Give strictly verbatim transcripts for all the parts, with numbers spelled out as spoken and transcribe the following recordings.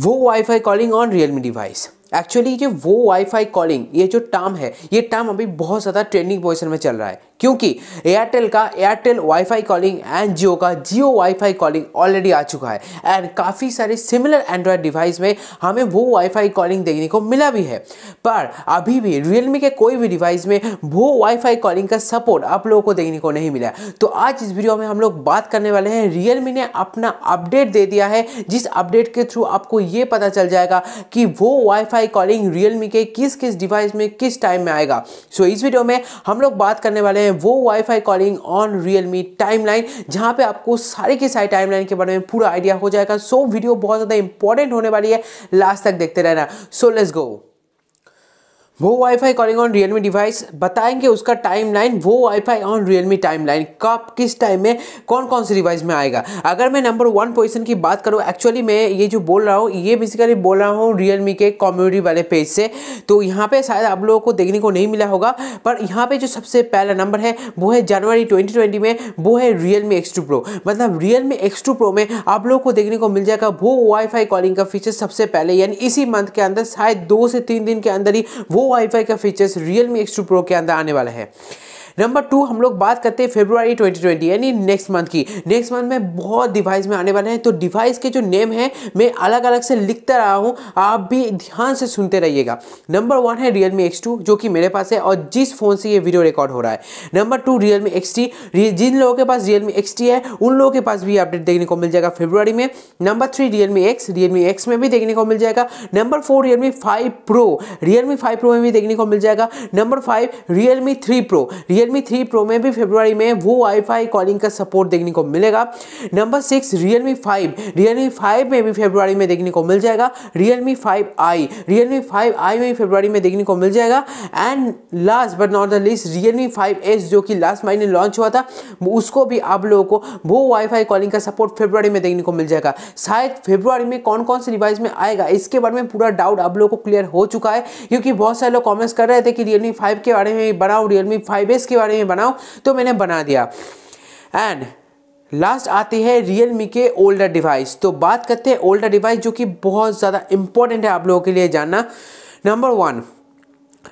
वो wifi calling on Realme device. Actually ये वो वाईफाई कॉलिंग ये जो टर्म है ये टर्म अभी बहुत ज़्यादा ट्रेंडिंग पोजीशन में चल रहा है, क्योंकि एयरटेल का Airtel wifi calling and Jio का जियो वाईफाई कॉलिंग ऑलरेडी आ चुका है एंड काफ़ी सारे सिमिलर एंड्रॉयड डिवाइस में हमें वो वाईफाई कॉलिंग देखने को मिला भी है। पर अभी भी रियलमी के कोई भी डिवाइस में वो वाईफाई कॉलिंग का सपोर्ट आप लोगों को देखने को नहीं मिला। तो आज इस वीडियो में हम लोग बात करने वाले हैं, रियलमी ने अपना अपडेट दे दिया है जिस अपडेट के थ्रू आपको ये पता चल जाएगा कि वो वाईफाई कॉलिंग रियलमी के किस किस डिवाइस में किस टाइम में आएगा। सो so, इस वीडियो में हम लोग बात करने वाले हैं वो wifi calling on Realme timeline, जहां पे आपको सारे के सारे टाइमलाइन के बारे में पूरा आइडिया हो जाएगा। सो so, वीडियो बहुत ज्यादा इंपॉर्टेंट होने वाली है, लास्ट तक देखते रहना। So let's go. वो wifi calling on Realme device बताएंगे उसका टाइमलाइन, वो वाईफाई ऑन रियलमी टाइमलाइन कब किस टाइम में कौन कौन से डिवाइस में आएगा। अगर मैं नंबर वन पोजीशन की बात करूँ, एक्चुअली मैं ये जो बोल रहा हूँ ये बेसिकली बोल रहा हूँ रियलमी के कम्युनिटी वाले पेज से, तो यहाँ पे शायद आप लोगों को देखने को नहीं मिला होगा। पर यहाँ पर जो सबसे पहला नंबर है वो है जनवरी ट्वेंटी ट्वेंटी में, वो है रियलमी एक्स टू प्रो। मतलब रियलमी एक्स टू प्रो में आप लोगों को देखने को मिल जाएगा वो वाईफाई कॉलिंग का फीचर सबसे पहले, यानी इसी मंथ के अंदर शायद दो से तीन दिन के अंदर ही वो वाईफाई का features Realme X two pro के अंदर आने वाला है। नंबर टू, हम लोग बात करते हैं फेब्रुआरी ट्वेंटी ट्वेंटी यानी नेक्स्ट मंथ की। नेक्स्ट मंथ में बहुत डिवाइस में आने वाले हैं, तो डिवाइस के जो नेम है मैं अलग अलग से लिखता रहा हूँ, आप भी ध्यान से सुनते रहिएगा। नंबर वन है रियलमी एक्स टू जो कि मेरे पास है और जिस फ़ोन से ये वीडियो रिकॉर्ड हो रहा है। Number two Realme X T, जिन लोगों के पास रियलमी एक्स टी है उन लोगों के पास भी अपडेट देखने को मिल जाएगा फेब्रुआरी में। Number three Realme X, Realme X में भी देखने को मिल जाएगा। Number four Realme five pro, Realme five pro में भी देखने को मिल जाएगा। Number five Realme three pro, Realme three pro में भी फरवरी में वो वाईफाई कॉलिंग का सपोर्ट देखने को मिलेगा। Number six Realme five, Realme five में भी फरवरी में देखने को मिल जाएगा। Realme five I, Realme five I में भी फरवरी में देखने को मिल जाएगा। And last but not the least Realme five S जो कि लास्ट महीने लॉन्च हुआ था, उसको भी आप लोगों को वो वाईफाई कॉलिंग का सपोर्ट फरवरी में देखने को मिल जाएगा। शायद फरवरी में कौन कौन से डिवाइस में आएगा इसके बारे में पूरा डाउट आप लोगों को क्लियर हो चुका है, क्योंकि बहुत सारे लोग कॉमेंट्स कर रहे थे कि रियलमी फाइव के बारे में बनाओ, रियलमी फाइव एस के बारे में बनाओ, तो मैंने बना दिया। एंड लास्ट आती है रियलमी के ओल्डर डिवाइस। तो बात करते हैं ओल्डर डिवाइस जो कि बहुत ज़्यादा इंपॉर्टेंट है आप लोगों के लिए जानना। नंबर वन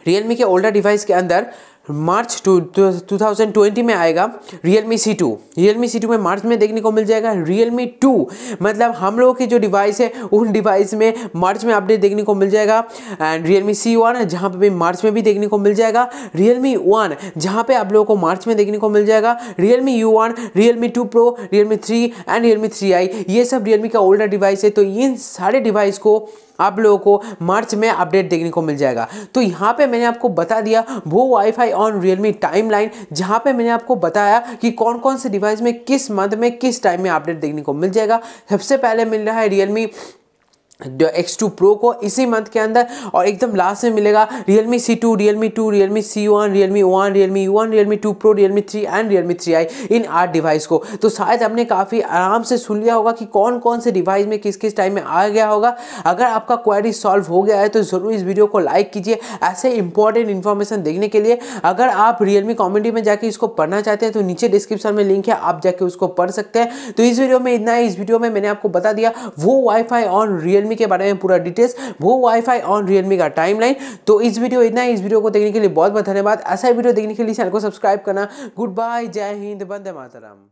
रियलमी के ओल्डर डिवाइस के अंदर मार्च टू थाउजेंड ट्वेंटी में आएगा Realme C two, Realme C two में मार्च में देखने को मिल जाएगा। रियलमी टू, मतलब हम लोगों के जो डिवाइस है उन डिवाइस में मार्च में अपडेट देखने को मिल जाएगा। एंड रियलमी सी वन जहाँ पे भी मार्च में भी देखने को मिल जाएगा। रियलमी वन जहाँ पे आप लोगों को मार्च में देखने को मिल जाएगा। Realme U one, Realme two pro, Realme three and Realme three I, ये सब रियलमी का ओल्डर डिवाइस है, तो इन सारे डिवाइस को आप लोगों को मार्च में अपडेट देखने को मिल जाएगा। तो यहाँ पे मैंने आपको बता दिया वो वाईफाई ऑन रियलमी टाइमलाइन, जहाँ पे मैंने आपको बताया कि कौन कौन से डिवाइस में किस मंथ में किस टाइम में अपडेट देखने को मिल जाएगा। सबसे पहले मिल रहा है रियलमी एक्स टू प्रो को इसी मंथ के अंदर, और एकदम लास्ट में मिलेगा Realme C two, Realme two, Realme C one, Realme one, Realme U one, Realme two pro, Realme three and Realme three I, इन आठ डिवाइस को। तो शायद हमने काफ़ी आराम से सुन लिया होगा कि कौन कौन से डिवाइस में किस किस टाइम में आ गया होगा। अगर आपका क्वेरी सॉल्व हो गया है तो ज़रूर इस वीडियो को लाइक कीजिए ऐसे इंपॉर्टेंट इन्फॉर्मेशन देखने के लिए। अगर आप रियलमी कम्युनिटी में जाके इसको पढ़ना चाहते हैं तो नीचे डिस्क्रिप्शन में लिंक है, आप जाके उसको पढ़ सकते हैं। तो इस वीडियो में इतना ही। इस वीडियो में मैंने आपको बता दिया वो वाईफाई ऑन रियल मी के बारे में पूरा डिटेल्स, वो वाईफाई ऑन रियलमी का टाइमलाइन। तो इस वीडियो इतना ही। इस वीडियो को देखने के लिए बहुत बहुत धन्यवाद। ऐसा वीडियो देखने के लिए चैनल को सब्सक्राइब करना। गुड बाय, जय हिंद, वंदे मातरम।